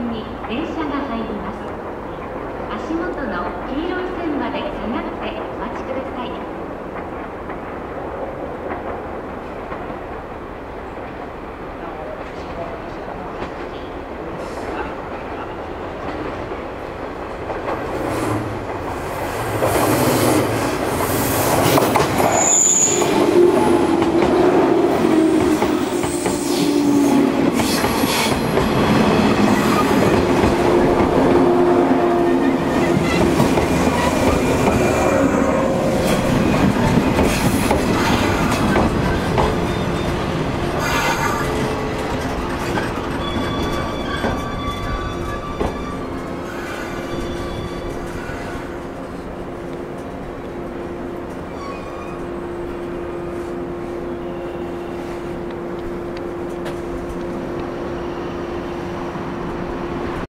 線に電車が入ります。足元の黄色い線まで下がってお待ちください。